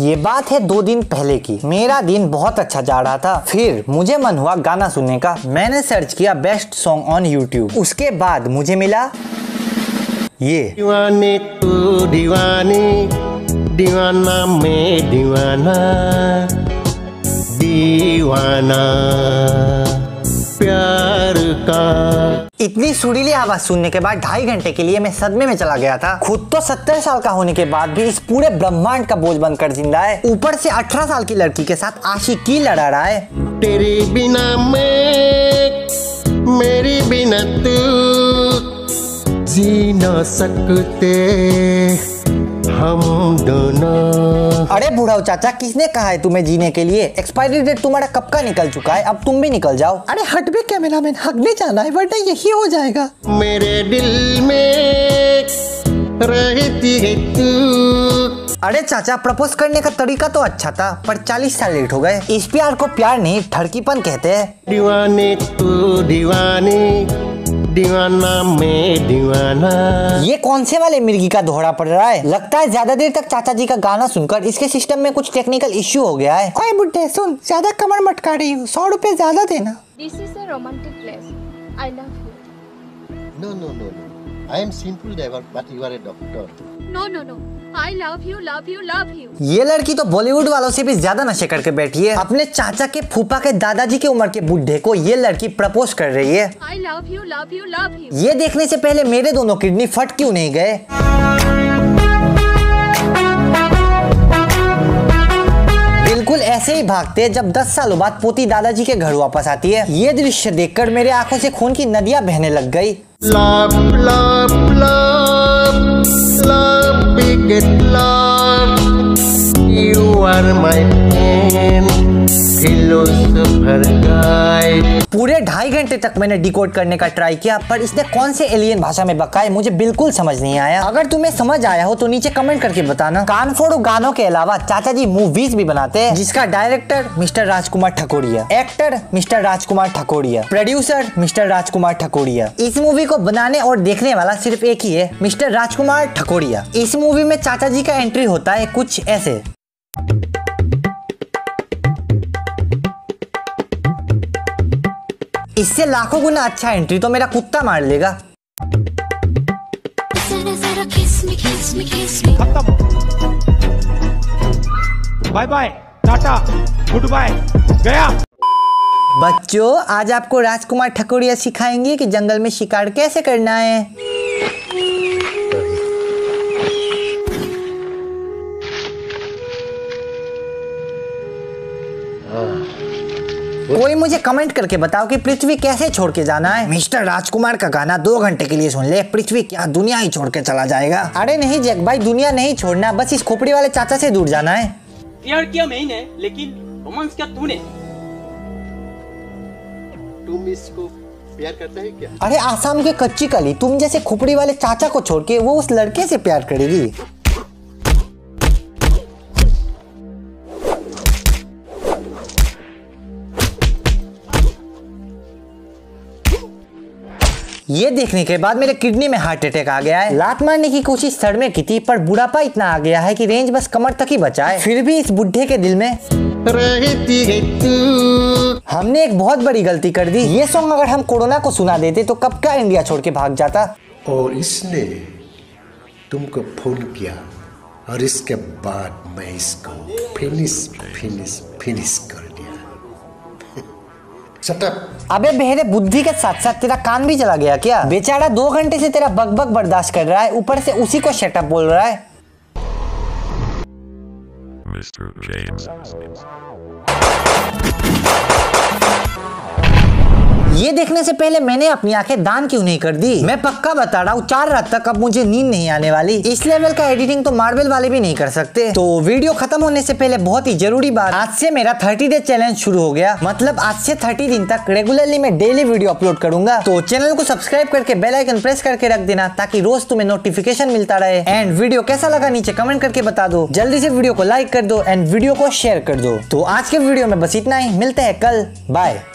ये बात है 2 दिन पहले की। मेरा दिन बहुत अच्छा जा रहा था, फिर मुझे मन हुआ गाना सुनने का। मैंने सर्च किया बेस्ट सॉन्ग ऑन यूट्यूब। उसके बाद मुझे मिला ये दीवाने तू दीवाने दीवाना मैं दीवाना दीवाना प्यार का। इतनी सुरीली आवाज सुनने के बाद 2.5 घंटे के लिए मैं सदमे में चला गया था। खुद तो 70 साल का होने के बाद भी इस पूरे ब्रह्मांड का बोझ बनकर जिंदा है, ऊपर से 18 साल की लड़की के साथ आशिकी लड़ा रहा है। तेरे बिना मैं, मेरे बिना तू जी न सकते हम दोनों। अरे बुढ़ाऊ चाचा, किसने कहा है तुम्हें जीने के लिए? एक्सपायरी डेट तुम्हारा कब का निकल चुका है, अब तुम भी निकल जाओ। अरे हट बे कैमरामैन, हगने जाना है वरना यही हो जाएगा। मेरे दिल में रहती है तू। अरे चाचा, प्रपोज करने का तरीका तो अच्छा था, पर 40 साल लेट हो गए। इस प्यार को प्यार नहीं, ठड़कीपन कहते हैं। दीवाने तू दीवाने दीवाना मैं दीवाना। ये कौन से वाले मिर्गी का दोहरा पड़ रहा है? लगता है ज्यादा देर तक चाचा जी का गाना सुनकर इसके सिस्टम में कुछ टेक्निकल इश्यू हो गया है। ओए बुड्ढे सुन, ज्यादा कमर मटका रही हूँ, 100 रुपए ज्यादा देना। This is a romantic place. I love you. No no no no. I am simple driver, but you are a doctor. No no no. I love you, love you, love you. ये लड़की तो बॉलीवुड वालों से भी ज्यादा नशे करके बैठी है। अपने चाचा के फूफा के दादाजी के उम्र के बुढ़े को ये लड़की प्रपोज कर रही है। I love you, love you, love you. ये देखने से पहले मेरे दोनों किडनी फट क्यों नहीं गए? बिल्कुल ऐसे ही भागते हैं जब 10 सालों बाद पोती दादाजी के घर वापस आती है। ये दृश्य देखकर मेरे आंखों से खून की नदियाँ बहने लग गयी। Love, love, love, love. Get lost, you are my friend, philosopher guy. पूरे 2.5 घंटे तक मैंने डिकोड करने का ट्राई किया, पर इसने कौन से एलियन भाषा में बकाए मुझे बिल्कुल समझ नहीं आया। अगर तुम्हें समझ आया हो तो नीचे कमेंट करके बताना। कानफोड़ो गानों के अलावा चाचा जी मूवीज भी बनाते हैं, जिसका director mister Rajkumar Thakuria, actor mister Rajkumar Thakuria, producer mister Rajkumar Thakuria. इस मूवी को बनाने और देखने वाला सिर्फ एक ही है, मिस्टर राजकुमार ठकुरिया। इस मूवी में चाचा जी का एंट्री होता है कुछ ऐसे। इससे लाखों गुना अच्छा एंट्री तो मेरा कुत्ता मार लेगा। Bye bye, Tata, good bye, गया। बच्चों, आज आपको राजकुमार ठकुरिया सिखाएंगे कि जंगल में शिकार कैसे करना है। कोई मुझे कमेंट करके बताओ कि पृथ्वी कैसे छोड़ के जाना है। मिस्टर राजकुमार का गाना 2 घंटे के लिए सुन ले, पृथ्वी क्या दुनिया ही छोड़ के चला जाएगा। अरे नहीं जैक भाई, दुनिया नहीं छोड़ना, बस इस खोपड़ी वाले चाचा से दूर जाना है। प्यार क्या मैंने, लेकिन रोमांस क्या तूने? तुम इसको प्यार करते है क्या? अरे आसाम के कच्ची कली, तुम जैसे खोपड़ी वाले चाचा को छोड़ के वो उस लड़के से प्यार करेगी। ये देखने के बाद मेरे किडनी में हार्ट अटैक आ गया है। लात मारने की कोशिश सर में की थी, पर बुढ़ापा इतना आ गया है कि रेंज बस कमर तक ही बचा है। फिर भी इस बुढ़े के दिल में रहती है तू। हमने एक बहुत बड़ी गलती कर दी। ये सॉन्ग अगर हम कोरोना को सुना देते तो कब का इंडिया छोड़ के भाग जाता। और इसने तुमको फोन किया और इसके बाद मैं इसको फिनिश फिनिश फिनिश कर दिया। अबे बेहरे बुद्धि के साथ साथ तेरा कान भी चला गया क्या? बेचारा 2 घंटे से तेरा बकबक बर्दाश्त कर रहा है, ऊपर से उसी को शटअप बोल रहा है। ये देखने से पहले मैंने अपनी आंखें दान क्यों नहीं कर दी? मैं पक्का बता रहा हूँ 4 रात तक अब मुझे नींद नहीं आने वाली। इस लेवल का एडिटिंग तो मार्वल वाले भी नहीं कर सकते। तो वीडियो खत्म होने से पहले बहुत ही जरूरी बात, आज से मेरा 30 डे चैलेंज शुरू हो गया। मतलब आज से 30 दिन तक रेगुलरली मैं डेली वीडियो अपलोड करूंगा। तो चैनल को सब्सक्राइब करके बेल आइकन प्रेस करके रख देना, ताकि रोज तुम्हें नोटिफिकेशन मिलता रहे। एंड वीडियो कैसा लगा नीचे कमेंट करके बता दो। जल्दी से वीडियो को लाइक कर दो एंड वीडियो को शेयर कर दो। तो आज के वीडियो में बस इतना ही, मिलते हैं कल, बाय।